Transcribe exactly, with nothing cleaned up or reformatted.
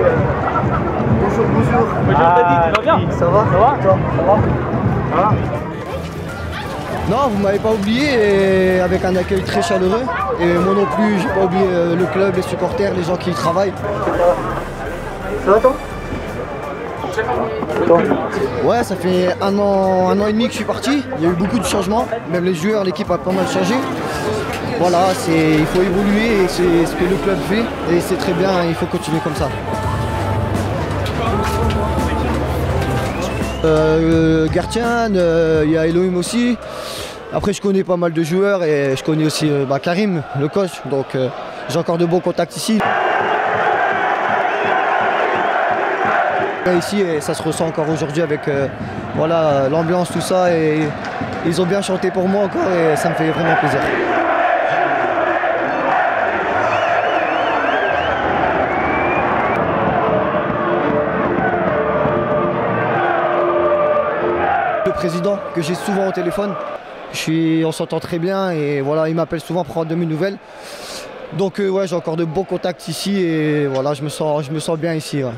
Bonjour, bonjour. Ah, ça va bien? Ça va? Ça va? Toi? Ça va? Voilà. Non, vous m'avez pas oublié, et avec un accueil très chaleureux. Et moi non plus, j'ai pas oublié le club, les supporters, les gens qui y travaillent. Ça va toi? Ouais, ça fait un an, un an et demi que je suis parti. Il y a eu beaucoup de changements. Même les joueurs, l'équipe a pas mal changé. Voilà, il faut évoluer et c'est ce que le club fait. Et c'est très bien, il faut continuer comme ça. Euh, Gertien, euh, il y a Elohim aussi. Après, je connais pas mal de joueurs et je connais aussi euh, bah, Karim, le coach. Donc, euh, j'ai encore de bons contacts ici. Ici, et ça se ressent encore aujourd'hui avec euh, voilà, l'ambiance, tout ça. Et ils ont bien chanté pour moi encore et ça me fait vraiment plaisir. Le président que j'ai souvent au téléphone, je suis, on s'entend très bien et voilà, il m'appelle souvent pour prendre de mes nouvelles. Donc euh, ouais, j'ai encore de bons contacts ici et voilà, je me sens, je me sens bien ici. Ouais.